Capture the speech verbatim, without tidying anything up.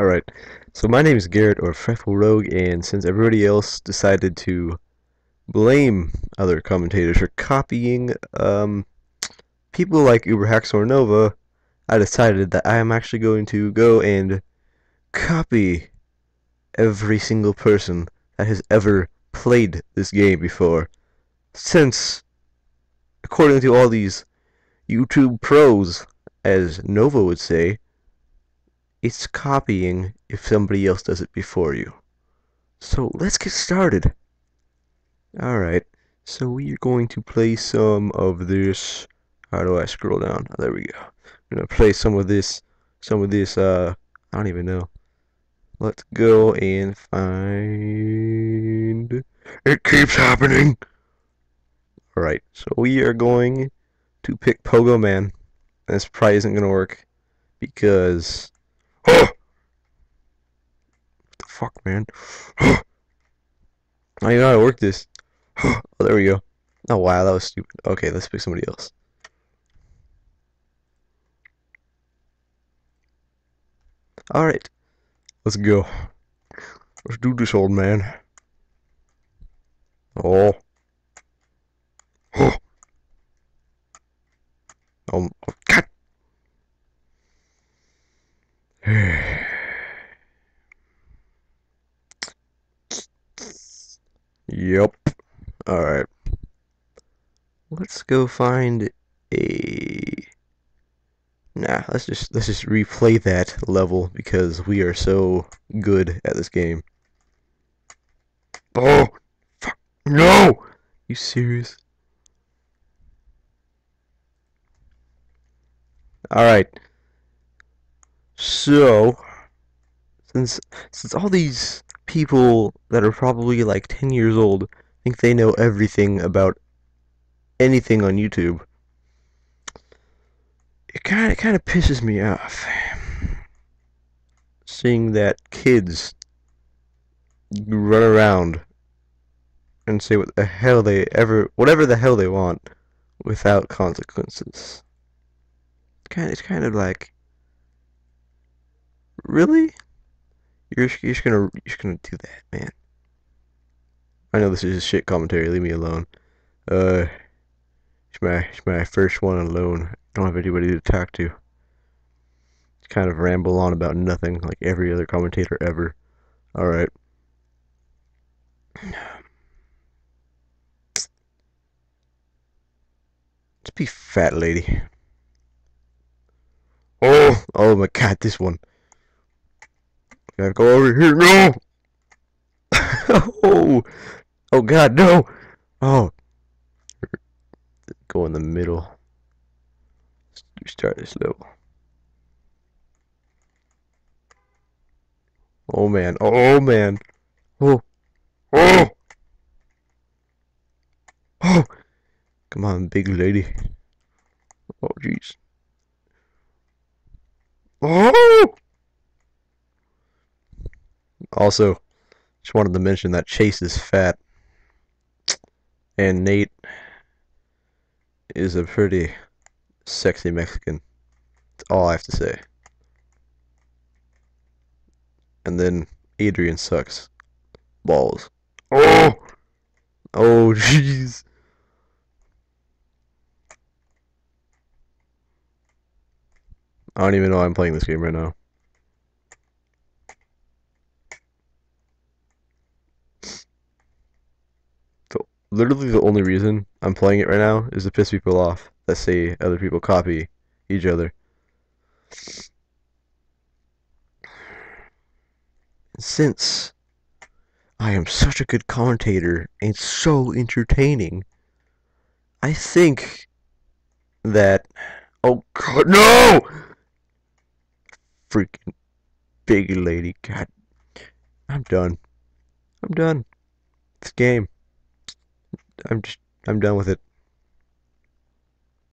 Alright, so my name is Garrett, or Fretful Rogue, and since everybody else decided to blame other commentators for copying um, people like UberHax or Nova, I decided that I am actually going to go and copy every single person that has ever played this game before. Since, according to all these YouTube pros, as Nova would say, it's copying if somebody else does it before you. So let's get started. Alright, so we are going to play some of this. How do I scroll down? Oh, there we go. I'm gonna play some of this, some of this, uh, I don't even know. Let's go and find... It keeps happening! Alright, so we are going to pick Pogo Man. This probably isn't gonna work, because... What the fuck, man? I don't even know how to work this. Oh, there we go. Oh, wow, that was stupid. Okay, let's pick somebody else. Alright, let's go. Let's do this, old man. Oh. Oh. Oh, God. Yep. Alright. Let's go find a... Nah, let's just let's just replay that level because we are so good at this game. Oh! Fuck! No! You serious? Alright. So, since since all these people that are probably like ten years old think they know everything about anything on YouTube, it kind of kind of pisses me off seeing that kids run around and say what the hell they ever whatever the hell they want without consequences. Kind it's kind of like. Really? You're just, you're just gonna you're just gonna do that, man. I know this is shit commentary. Leave me alone. Uh, it's my it's my first one alone. I don't have anybody to talk to. Just kind of ramble on about nothing, like every other commentator ever. All right. Let's be fat lady. Oh, oh my God, this one. Gotta go over here, no! oh! Oh God, no! Oh! Go in the middle. Let's restart this level. Oh man, oh man! Oh! Oh! Oh! Come on, big lady. Oh jeez. Oh! Also, just wanted to mention that Chase is fat, and Nate is a pretty sexy Mexican. That's all I have to say. And then Adrian sucks balls. Oh, oh, jeez. I don't even know why I'm playing this game right now. Literally the only reason I'm playing it right now is to piss people off that say other people copy each other. Since I am such a good commentator and so entertaining, I think that... Oh God, no! Freaking big lady, God. I'm done. I'm done. This game. I'm just, I'm done with it.